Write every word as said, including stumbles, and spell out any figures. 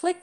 Click